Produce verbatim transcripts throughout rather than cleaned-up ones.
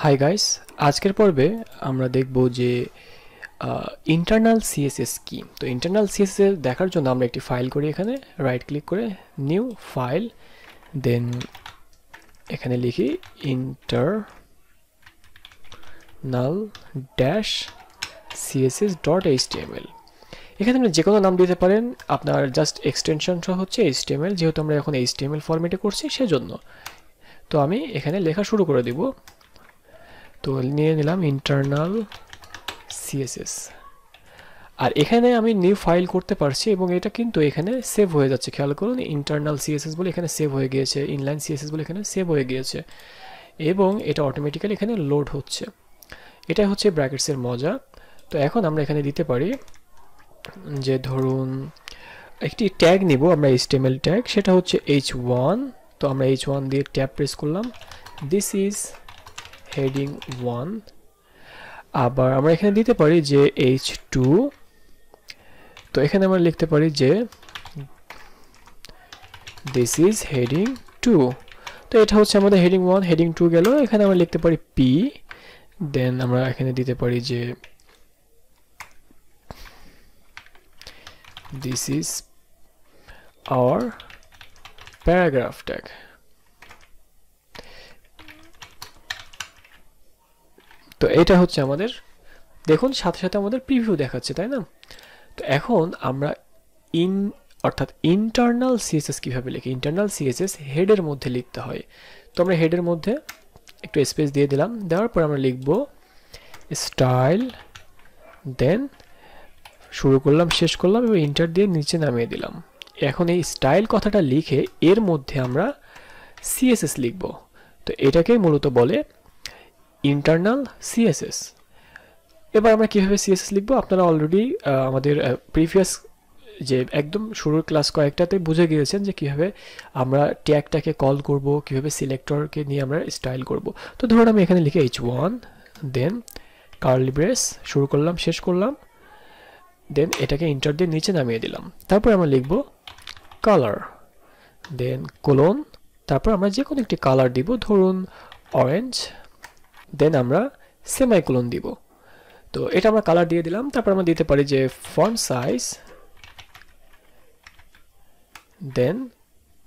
high guys आजकल पर्वे आम्रा देखबो जे internal CSS की तो इंटरनल सीएसएस देखार जोन्नो आम्रा एकटी फाइल करी एखाने राइट क्लिक करे न्यू फाइल देन एखाने लिखी internal-css.html এখানে আপনি যে কোনো নাম দিতে পারেন আপনার জাস্ট এক্সটেনশনটা হচ্ছে এইচটিএমএল যেহেতু আমরা এখন এইচটিএমএল ফরম্যাটে করছি সেজন্য তো আমি এখানে লেখা শুরু করে দেব তো নিয়ে নিলাম ইন্টারনাল সিএসএস আর এখানে আমি নিউ ফাইল করতে পারছি এবং এটা কিন্তু এখানে সেভ হয়ে যাচ্ছে খেয়াল করুন ইন্টারনাল সিএসএস বলে এখানে সেভ হয়ে গিয়েছে ইনলাইন সিএসএস বলে এখানে সেভ হয়ে গিয়েছে এবং এটা অটোমেটিক্যালি এখানে লোড হচ্ছে এটা হচ্ছে ব্র্যাকেটসের মজা তো এখন আমরা এখানে দিতে পারি যে ধরুন একটি ট্যাগ নিব আমরা এইচটিএমএল ট্যাগ সেটা হচ্ছে এইচ ওয়ান তো আমরা এইচ ওয়ান দিয়ে ট্যাব প্রেস করলাম দিস ইজ হেডিং ওয়ান আবার আমরা এখানে দিতে পারি যে এইচ টু তো এখানে আমরা লিখতে পারি যে দিস ইজ হেডিং টু তো এটা হচ্ছে আমাদের হেডিং ওয়ান হেডিং টু গেল এখানে আমরা লিখতে পারি p দেন আমরা এখানে দিতে পারি যে this is our paragraph tag তো এটা হচ্ছে আমাদের দেখুন সাথে সাথে আমাদের প্রিভিউ দেখাচ্ছে তাই না তো এখন আমরা ইন অর্থাৎ ইন্টারনাল সিএসএস কিভাবে লিখি ইন্টারনাল সিএসএস হেডের মধ্যে লিখতে হয় তো আমরা হেডের মধ্যে একটু স্পেস দিয়ে দিলাম দেওয়ার পর আমরা লিখব স্টাইল দেন শুরু করলাম শেষ করলাম এবং এন্টার দিয়ে নিচে নামিয়ে দিলাম এখন এই স্টাইল কথাটা লিখে এর মধ্যে আমরা সিএসএস লিখব তো এটাকে মূলত বলে ইন্টারনাল সিএসএস এবার আমরা কিভাবে সিএসএস লিখব আপনারা অলরেডি আমাদের প্রিভিয়াস যে একদম শুরুর ক্লাস কয়েকটাতে বুঝে গিয়েছেন যে কিভাবে আমরা ট্যাগটাকে কল করব কিভাবে সিলেক্টরকে নিয়ে আমরা স্টাইল করব তো ধরুন আমি এখানে লিখে H one then curly brace শুরু করলাম শেষ করলাম then এটাকে এন্টার দিয়ে নিচে নামিয়ে দিলাম তারপর আমরা লিখব কালার then কোলন তারপর আমরা যে কোনো একটি কালার দিব ধরুন অরেঞ্জ then আমরা সেমিকোলন দিব তো এটা আমরা কালার দিয়ে দিলাম তারপর আমরা দিতে পারি যে ফন্ট সাইজ then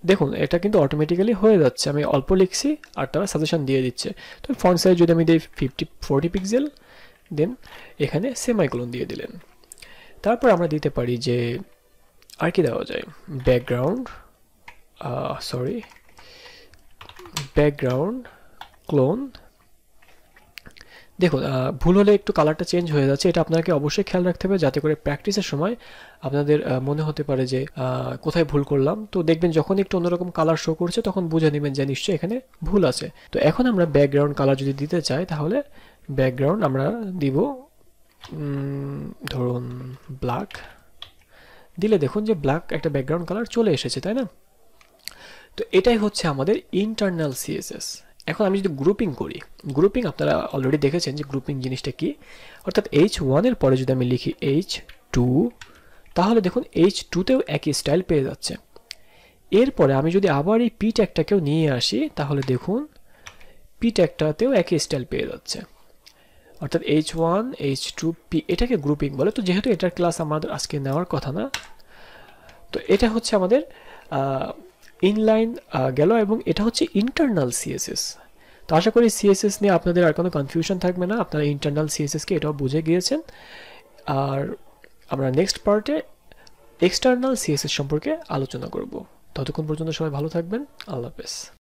দেখুন এটা কিন্তু অটোমেটিক্যালি হয়ে যাচ্ছে আমি অল্প লিখছি আর তারা সাজেশন দিয়ে দিচ্ছে তো ফন্ট সাইজ যদি আমি দেই fifty forty পিক্সেল then এখানে সেমিকোলন দিয়ে দিলেন তারপর আমরা দিতে পারি যে আর কি দেওয়া যায় ব্যাকগ্রাউন্ড সরি ব্যাকগ্রাউন্ড ক্লোন দেখুন ভুল হলে একটু কালারটা চেঞ্জ হয়ে যাচ্ছে এটা আপনাকে অবশ্যই খেয়াল রাখতে হবে যাতে করে প্র্যাকটিসের সময় আপনাদের মনে হতে পারে যে কোথায় ভুল করলাম তো দেখবেন যখন একটু অন্যরকম কালার শো করছে তখন বুঝে নেবেন যে নিশ্চয়ই এখানে ভুল আছে তো এখন আমরা ব্যাকগ্রাউন্ড কালার যদি দিতে চাই তাহলে ব্যাকগ্রাউন্ড আমরা দিব ধরুন ব্ল্যাক দিলে দেখুন যে ব্ল্যাক একটা ব্যাকগ্রাউন্ড কালার চলে এসেছে তাই না তো এটাই হচ্ছে আমাদের ইন্টারনাল সিএসএস এখন আমি যদি গ্রুপিং করি গ্রুপিং আপনারা অলরেডি দেখেছেন যে গ্রুপিং জিনিসটা কি অর্থাৎ এইচ ওয়ান এর পরে যদি আমি লিখি এইচ টু তাহলে দেখুন এইচ টু তেও একই স্টাইল পেয়ে যাচ্ছে এরপরে আমি যদি আবার এই p ট্যাগটাকেও নিয়ে আসি তাহলে দেখুন p ট্যাগটাতেও একই স্টাইল পেয়ে যাচ্ছে অর্থাৎ H one H two p এটাকে গ্রুপিং বলে তো যেহেতু এটার ক্লাস আমাদের আজকে নেওয়ার কথা না তো এটা হচ্ছে আমাদের ইনলাইন গেল এবং এটা হচ্ছে ইন্টারনাল সিএসএস তো আশা করি সিএসএস নিয়ে আপনাদের আর কোনো কনফিউশন থাকবে না আপনারা ইন্টারনাল সিএসএস কে এটাও বুঝে গিয়েছেন আর আমরা নেক্সট পার্টে এক্সটারনাল সিএসএস সম্পর্কে আলোচনা করব ততক্ষণ পর্যন্ত সবাই ভালো থাকবেন আল্লাহ হাফেজ